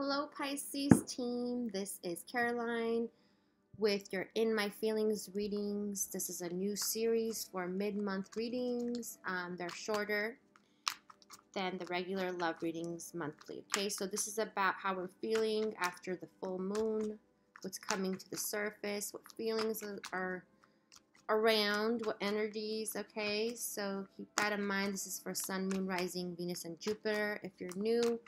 Hello Pisces team, this is Caroline with your In My Feelings readings. This is a new series for mid-month readings. They're shorter than the regular love readings monthly. Okay, so this is about how we're feeling after the full moon, what's coming to the surface, what feelings are around, what energies, okay? So keep that in mind. This is for Sun, Moon, Rising, Venus, and Jupiter. If you're new,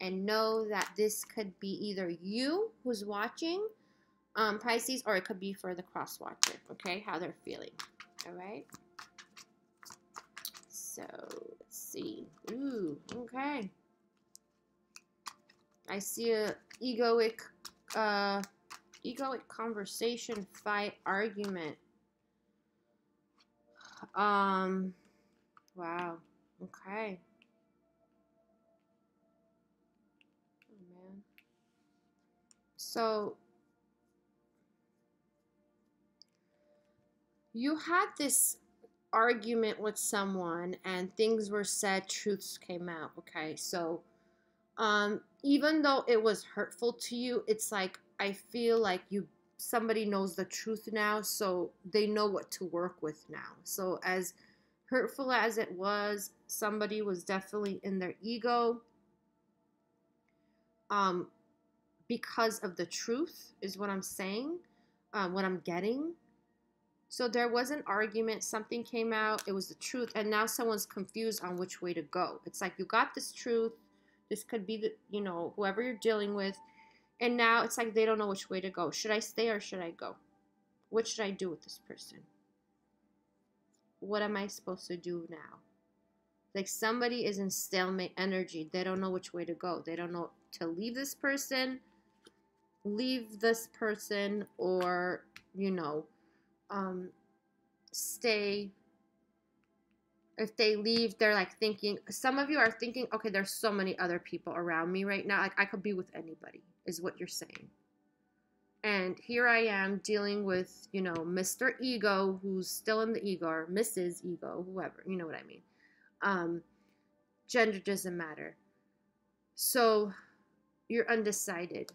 and know that this could be either you who's watching Pisces, or it could be for the cross watcher, okay? How they're feeling, all right? So let's see. Ooh, okay. I see a egoic conversation, fight, argument. Wow. Okay. So, you had this argument with someone and things were said, truths came out, okay? So, even though it was hurtful to you, it's like, I feel like somebody knows the truth now, so they know what to work with now. So, as hurtful as it was, somebody was definitely in their ego. Because of the truth is what I'm saying, what I'm getting. So there was an argument, something came out, it was the truth, and now someone's confused on which way to go. It's like you got this truth, this could be, whoever you're dealing with, and now it's like they don't know which way to go. Should I stay or should I go? What should I do with this person? What am I supposed to do now? Like somebody is in stalemate energy. They don't know which way to go. They don't know to leave this person. Or stay. If they leave, they're like thinking, some of you are thinking, okay, there's so many other people around me right now, like I could be with anybody is what you're saying. And here I am dealing with Mr. Ego, who's still in the ego, or Mrs. Ego, whoever, you know what I mean. Gender doesn't matter. So you're undecided.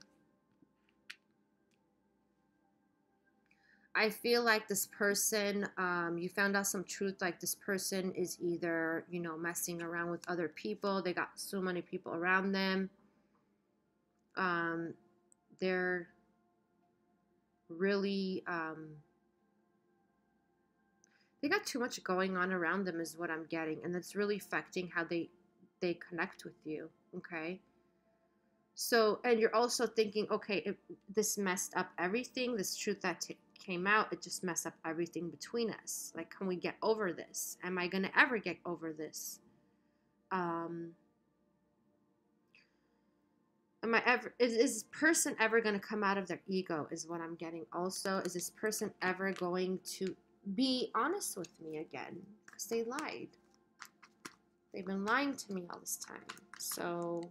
I feel like this person, you found out some truth, like this person is either, messing around with other people. They got so many people around them. They're really, they got too much going on around them is what I'm getting. And that's really affecting how they connect with you. Okay. So, and you're also thinking, okay, this messed up everything. This truth that came out, it just messed up everything between us. Like, can we get over this? Am I going to ever get over this? Is this person ever going to come out of their ego is what I'm getting also. Is this person ever going to be honest with me again? Because they lied. They've been lying to me all this time. So,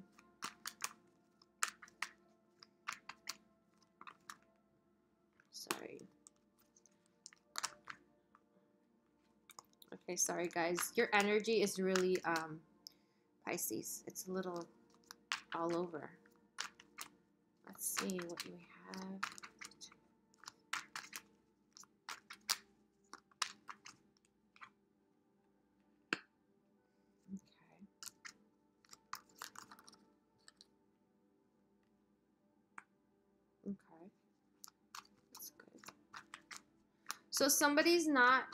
sorry. Okay, sorry guys. Your energy is really Pisces. It's a little all over. Let's see what we have. So somebody's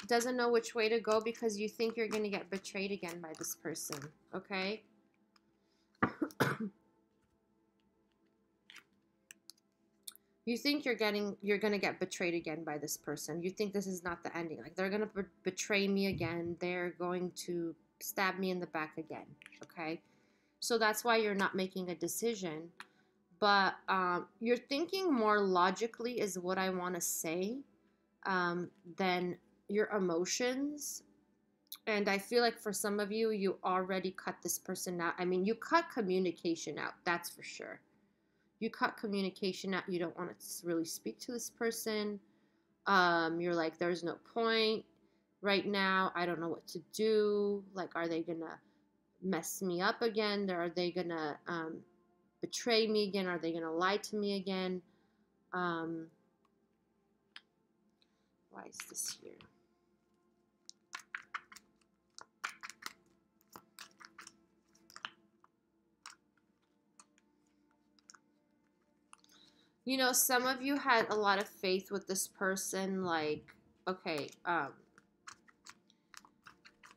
doesn't know which way to go because you think you're going to get betrayed again by this person, okay? You think you're going to get betrayed again by this person. You think this is not the ending. Like they're going to betray me again. They're going to stab me in the back again, okay? So that's why you're not making a decision. But you're thinking more logically is what I want to say. Than your emotions. And I feel like for some of you, you already cut this person out. I mean, you cut communication out, that's for sure. You cut communication out. You don't want to really speak to this person. You're like, there's no point right now. I don't know what to do. Like, are they going to mess me up again? Are they going to betray me again? Are they going to lie to me again? Why is this here? You know, some of you had a lot of faith with this person, like, okay,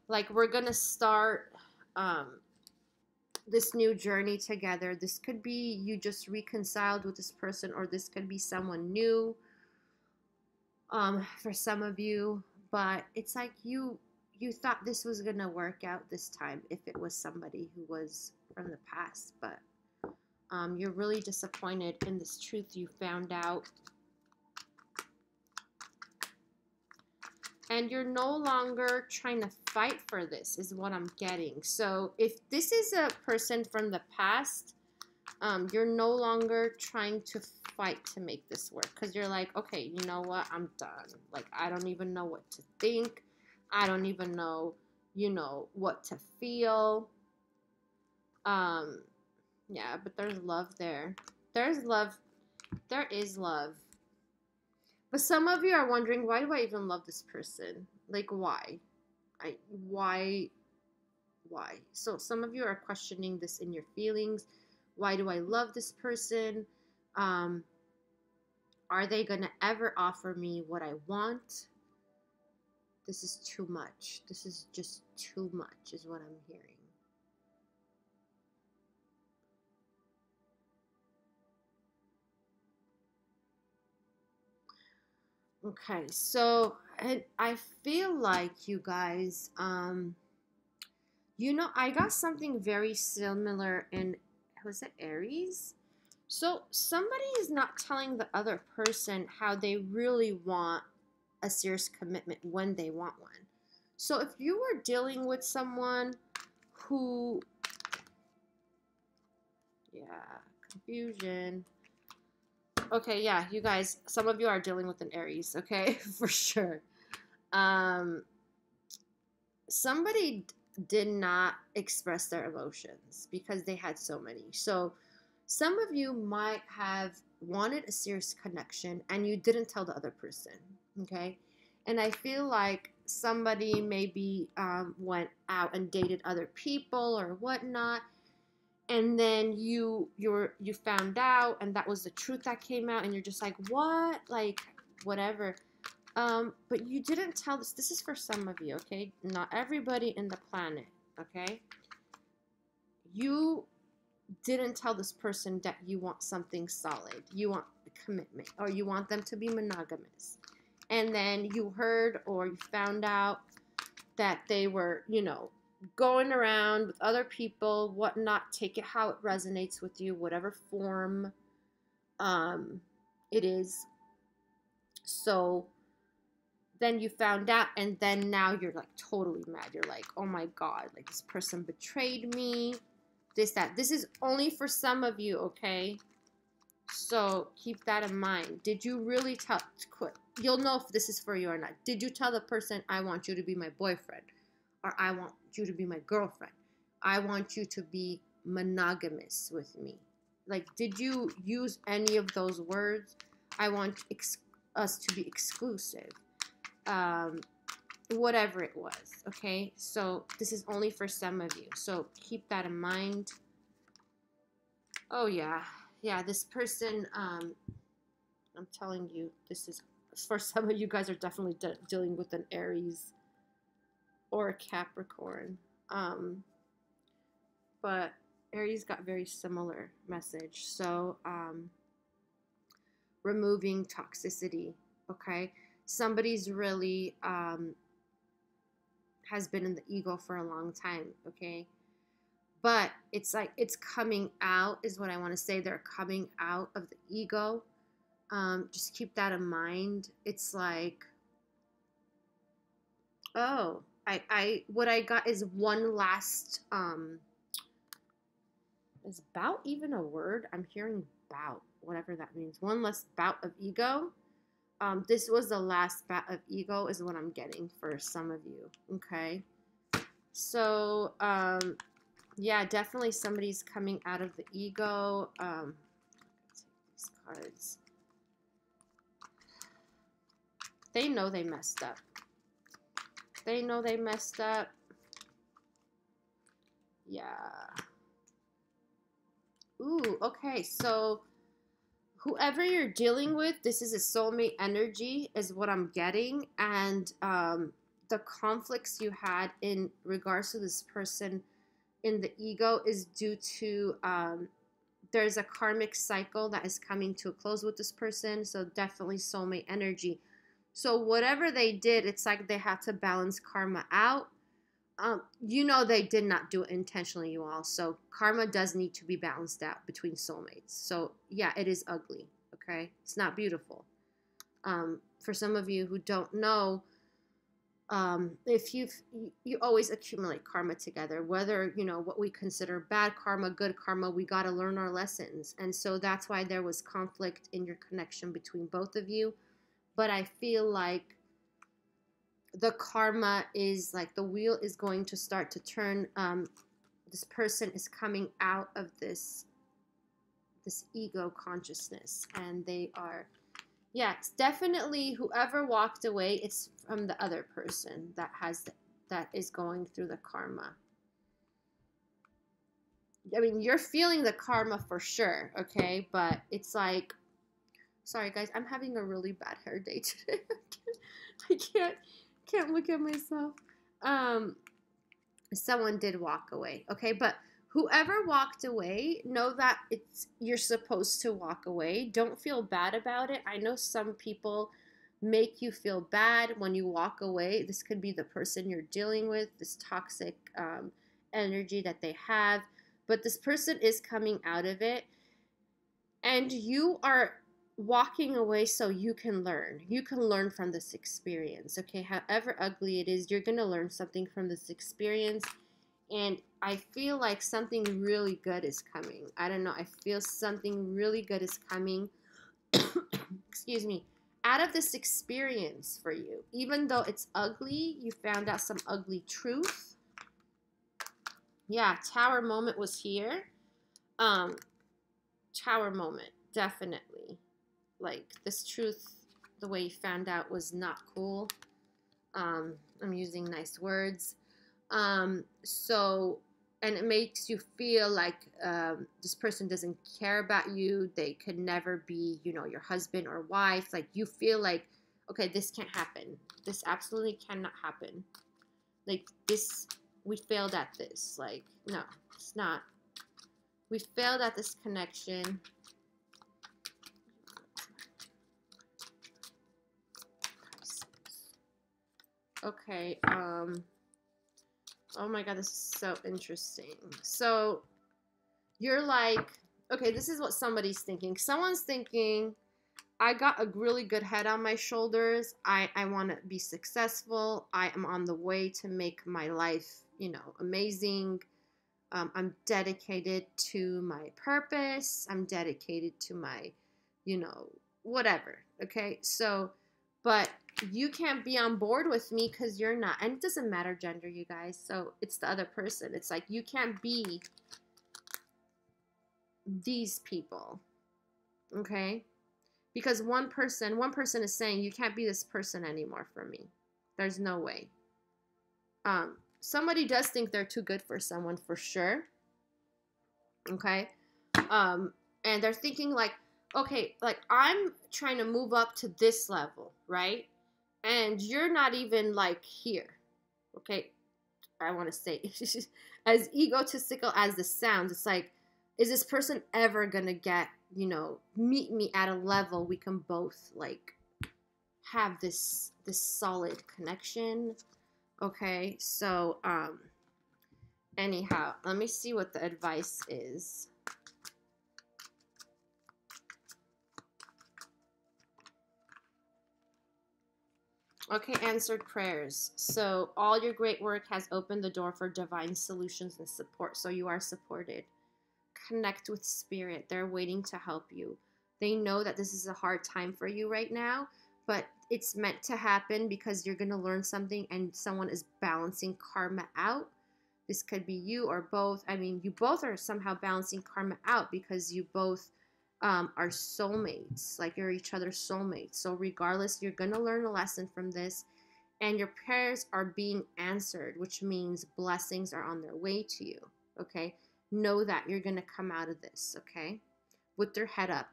like we're going to start this new journey together. This could be you just reconciled with this person, or this could be someone new for some of you. But it's like you thought this was going to work out this time if it was somebody who was from the past, but... you're really disappointed in this truth you found out. And you're no longer trying to fight for this, is what I'm getting. So if this is a person from the past, you're no longer trying to fight to make this work. Because you're like, okay, you know what? I'm done. Like, I don't even know what to think. I don't even know, you know, what to feel. Yeah, but there's love there. There's love. There is love. But some of you are wondering, why do I even love this person? Like, why? Why? So some of you are questioning this in your feelings. Why do I love this person? Are they going to ever offer me what I want? This is too much. This is just too much is what I'm hearing. Okay, so I feel like you guys, you know, I got something very similar in, was it Aries? So somebody is not telling the other person how they really want a serious commitment when they want one. So if you were dealing with someone who, yeah, confusion. Okay, yeah, you guys, some of you are dealing with an Aries, okay, for sure. Somebody did not express their emotions because they had so many. So some of you might have wanted a serious connection and you didn't tell the other person, okay? And I feel like somebody maybe went out and dated other people or whatnot. And then you found out, and that was the truth that came out, and you're just like, what? Like, whatever. But you didn't tell this. This is for some of you, okay? Not everybody in the planet, okay? You didn't tell this person that you want something solid. You want a commitment, or you want them to be monogamous. And then you heard or you found out that they were, you know, going around with other people, whatnot. Take it how it resonates with you, whatever form it is. So then you found out, and then now you're like totally mad. You're like, oh my God, like this person betrayed me, this, that. This is only for some of you, okay? So keep that in mind. Did you really tell, quit. You'll know if this is for you or not. Did you tell the person, I want you to be my boyfriend? Or I want you to be my girlfriend. I want you to be monogamous with me. Like, did you use any of those words? I want us to be exclusive. Whatever it was, okay? So this is only for some of you. So keep that in mind. Oh, yeah. Yeah, this person, I'm telling you, this is, for some of you guys are definitely dealing with an Aries or a Capricorn, but Aries got very similar message. So removing toxicity, okay? Somebody's really has been in the ego for a long time, okay? But it's like it's coming out is what I want to say. They're coming out of the ego. Just keep that in mind. It's like, oh, what I got is one last, is bout even a word? I'm hearing bout, whatever that means. One last bout of ego. This was the last bout of ego is what I'm getting for some of you, okay? So Yeah, definitely somebody's coming out of the ego. Let's take these cards. They know they messed up. They know they messed up. Yeah. Ooh, okay, so whoever you're dealing with, this is a soulmate energy is what I'm getting. And the conflicts you had in regards to this person in the ego is due to there's a karmic cycle that is coming to a close with this person. So definitely soulmate energy. So whatever they did, it's like they had to balance karma out. You know they did not do it intentionally, you all. So karma does need to be balanced out between soulmates. So yeah, it is ugly, okay? It's not beautiful. For some of you who don't know, if you always accumulate karma together, whether, you know, what we consider bad karma, good karma, we got to learn our lessons. And so that's why there was conflict in your connection between both of you. But I feel like the karma is like the wheel is going to start to turn. This person is coming out of this ego consciousness, and they are, yeah, it's definitely whoever walked away. It's from the other person that has that is going through the karma. I mean, you're feeling the karma for sure, okay? But it's like, sorry guys, I'm having a really bad hair day today. I can't look at myself. Someone did walk away, okay? But whoever walked away, know that you're supposed to walk away. Don't feel bad about it. I know some people make you feel bad when you walk away. This could be the person you're dealing with, this toxic energy that they have. But this person is coming out of it, and you are walking away so you can learn. You can learn from this experience, okay? However ugly it is, you're going to learn something from this experience. And I feel like something really good is coming. I don't know. I feel something really good is coming, excuse me, out of this experience for you. Even though it's ugly, you found out some ugly truth. Yeah, Tower moment was here. Tower moment, definitely. Like, this truth, the way you found out was not cool. I'm using nice words. So, and it makes you feel like this person doesn't care about you. They could never be, you know, your husband or wife. Like, you feel like, okay, this can't happen. This absolutely cannot happen. Like, this, we failed at this. Like, no, it's not. We failed at this connection. Okay, oh my God, this is so interesting. So you're like, okay, this is what somebody's thinking. Someone's thinking, I got a really good head on my shoulders. I want to be successful. I am on the way to make my life, you know, amazing. I'm dedicated to my purpose. I'm dedicated to my, you know, whatever. Okay, so, but you can't be on board with me because you're not. And it doesn't matter gender, you guys. So it's the other person. It's like, you can't be these people, okay? Because one person is saying, you can't be this person anymore for me. There's no way. Somebody does think they're too good for someone for sure, okay? And they're thinking like, okay, like I'm trying to move up to this level, right? And you're not even like here, okay? I want to say, as egotistical as this sounds, it's like, is this person ever going to get, you know, meet me at a level we can both like have this solid connection? Okay, so anyhow, let me see what the advice is. Okay, answered prayers. So all your great work has opened the door for divine solutions and support. So you are supported. Connect with spirit. They're waiting to help you. They know that this is a hard time for you right now, but it's meant to happen because you're going to learn something and someone is balancing karma out. This could be you or both. I mean, you both are somehow balancing karma out because you both are soulmates. Like, you're each other's soulmates. So regardless, you're going to learn a lesson from this. And your prayers are being answered, which means blessings are on their way to you, okay? Know that you're going to come out of this, okay? With your head up,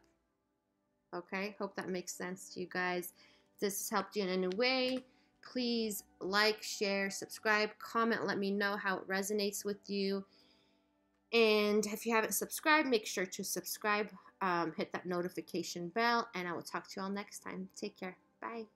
okay? Hope that makes sense to you guys. If this has helped you in any way, please like, share, subscribe, comment. Let me know how it resonates with you. And if you haven't subscribed, make sure to subscribe. Hit that notification bell, and I will talk to you all next time. Take care. Bye.